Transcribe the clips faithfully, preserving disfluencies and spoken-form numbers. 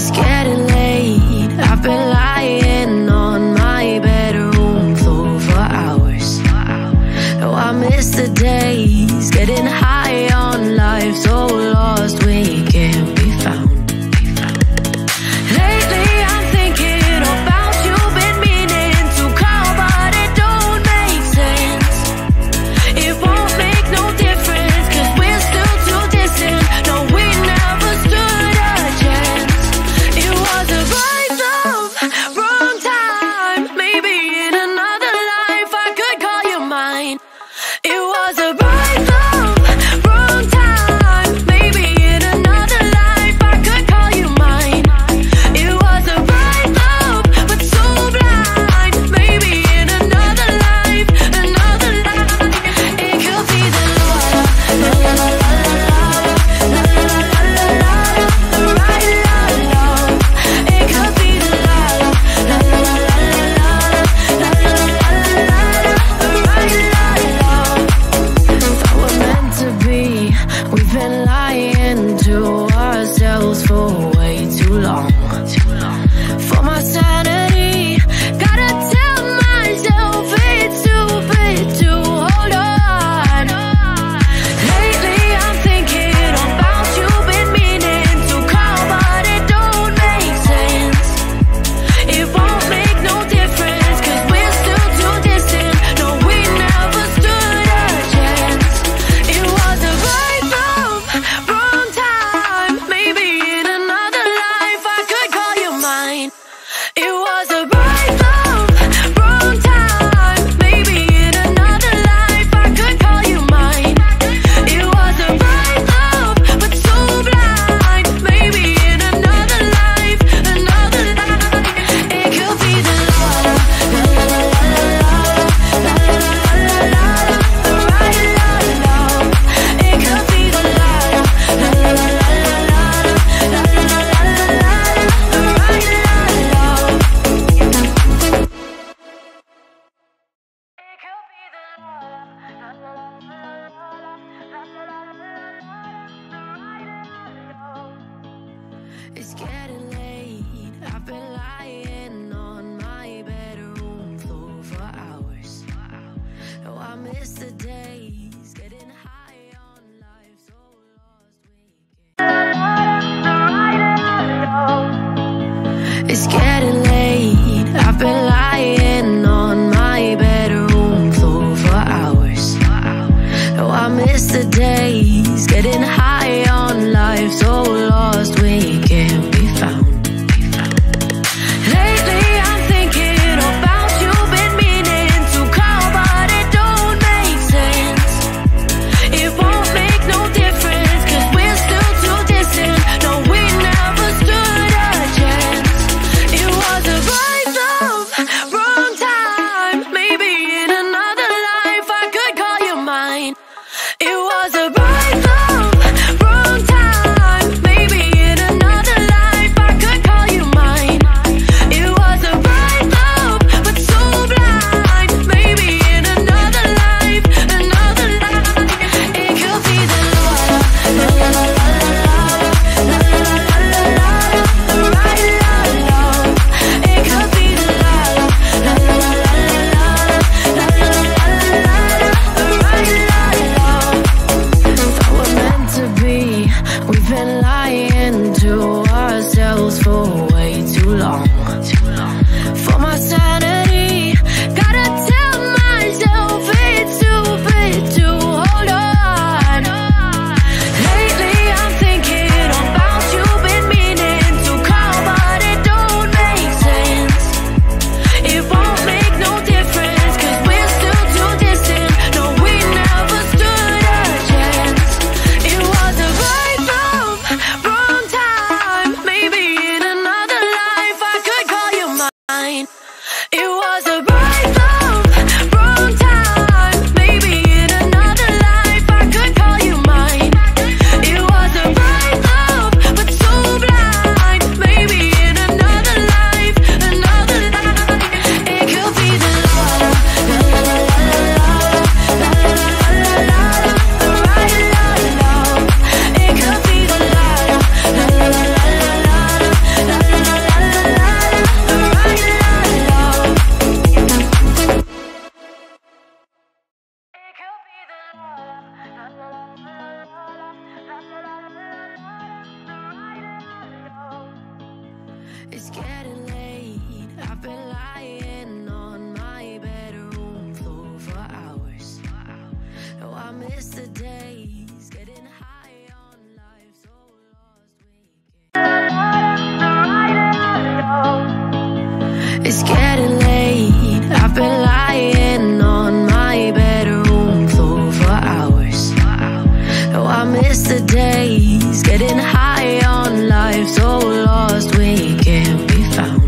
It's getting late, I've been lying on my bedroom floor for hours. Oh, I miss the days, getting high on life, so lost we can't be found. It's getting late, I've been lying on my bedroom floor for hours. Oh, I miss the days, getting high on life, so lost we can't. It's getting late, I've been lying on my bedroom floor for hours. Oh, I miss the days, getting high on life, so lost we can't be found. Hey. It's getting late. I've been lying on my bedroom floor for hours. Oh, I miss the days getting high on life, so lost weekend. It's getting late. I've been lying on my bedroom floor for hours. Oh, I miss the days getting high on life, so lost we can't be found.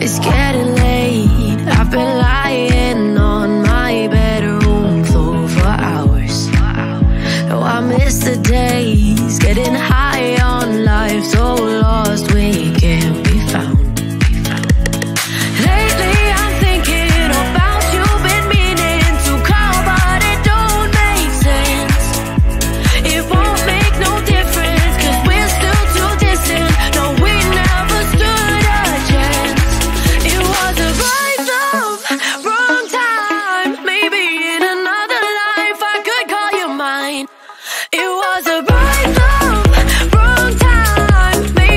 It's getting late. I've been lying on my bedroom floor for hours. Oh, I miss the days getting high on life, so lost weekend. It's getting late. I've been lying on my bedroom floor for hours. Oh, I miss the days getting high on life, so lost weekend. It was a right love, wrong time.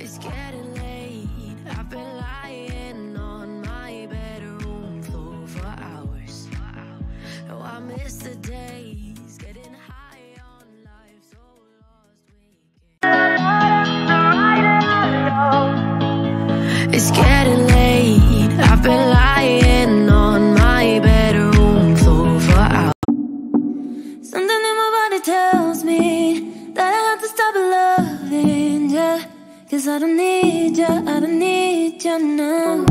It's getting late, I've been lying on my bedroom floor for hours. Oh, I miss the days, getting high on life, so lost weekend. It's getting late, I've been lying on my bedroom floor for hours. Something in my body tells me that I have to stop loving you, cause I don't need ya, I don't need ya now.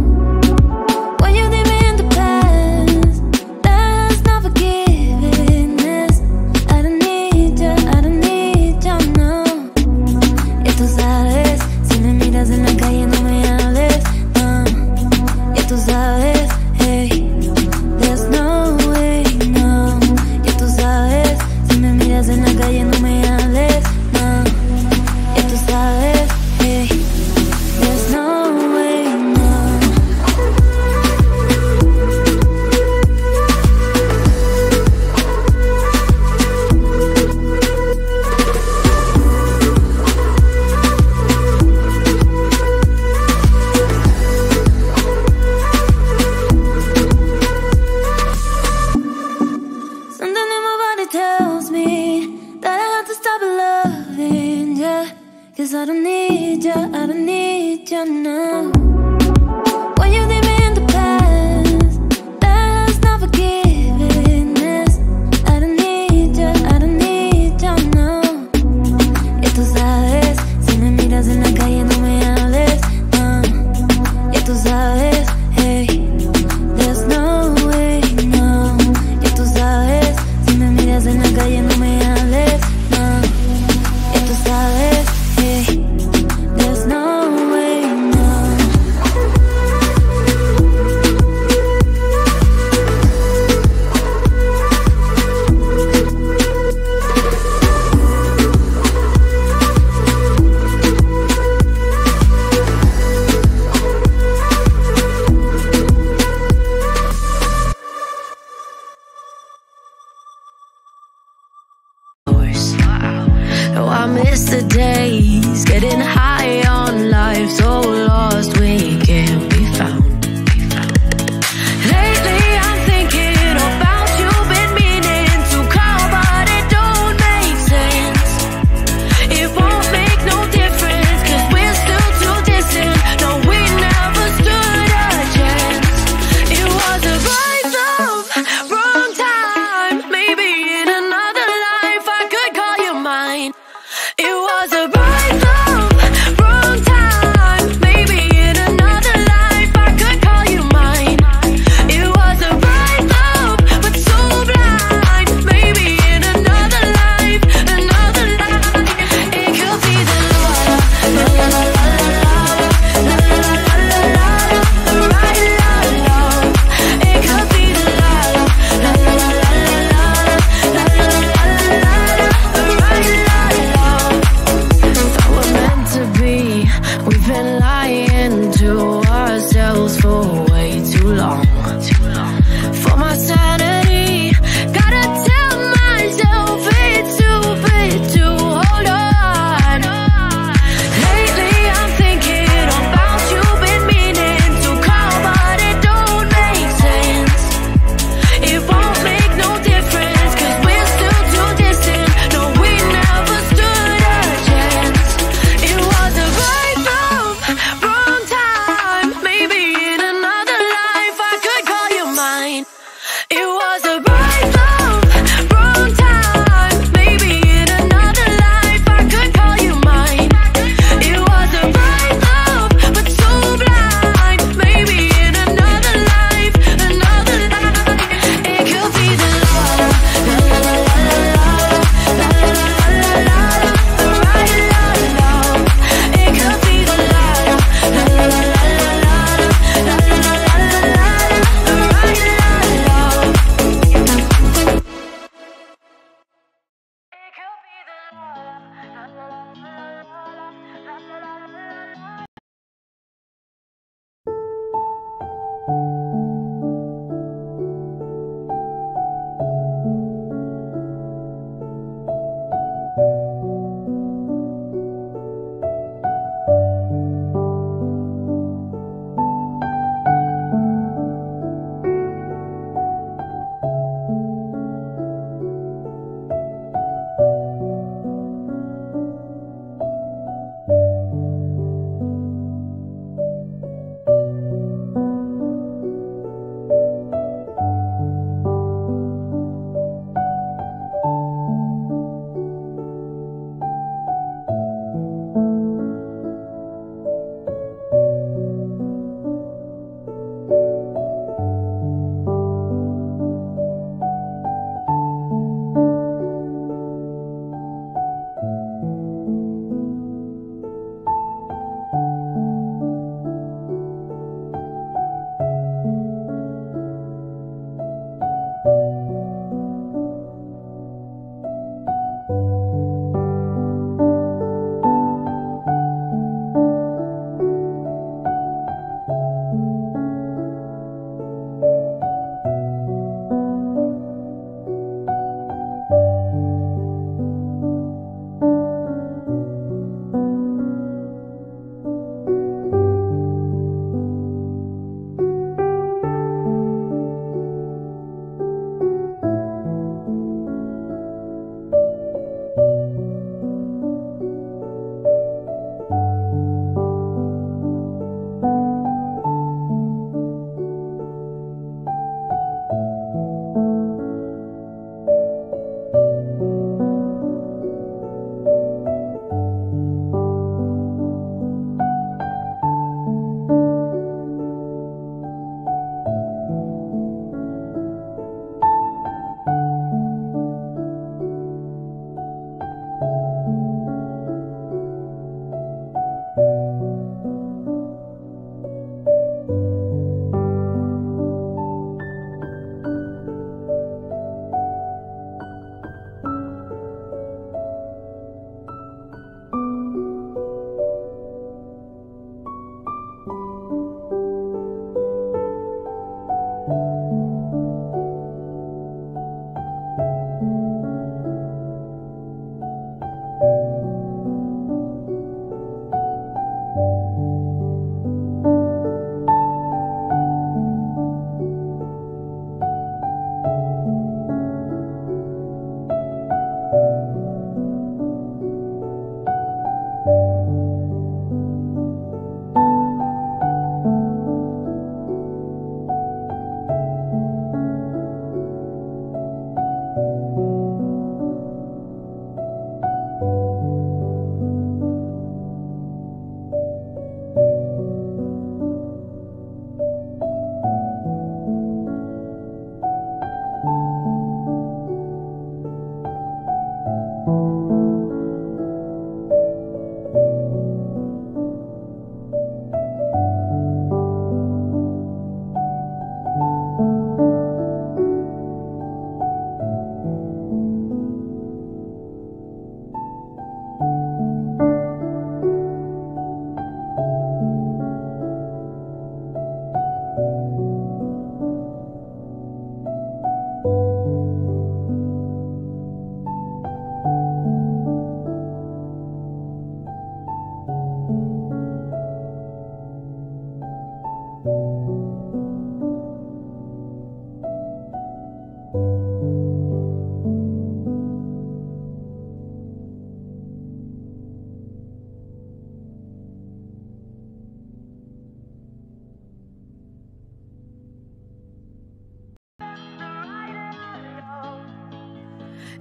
When you leave me in the past, that's not forgiveness. I don't need ya, I don't need ya now. Ya tú sabes, si me miras en la calle no me hables, no. Ya tú sabes, hey, there's no way, no. Ya tú sabes, si me miras en la calle no me hables, no. Ya tú sabes. I don't need ya, I don't need ya now. When you leave me in the past, that's not forgiveness. I don't need ya, I don't need ya now. Ya tú sabes, si me miras en la calle no me hables, no. Ya tú sabes, hey, there's no way, no. Ya tú sabes, si me miras en la calle no me hables, no. Ya tú sabes. There's no way, no. Oh, I miss the day. Getting high on life, so lost we can't be found. Lately I'm thinking about you, been meaning to call, but it don't make sense. It won't make no difference, cause we're still too distant. No, we never stood a chance. It was a right love, wrong time. Maybe in another life I could call you mine. It was a right love, wrong time, maybe.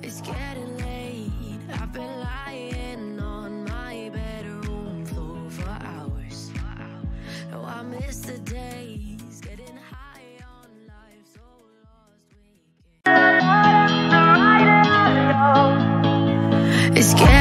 It's getting late, I've been lying on my bedroom floor for hours. Oh, I miss the days, getting high on life, so lost. It's getting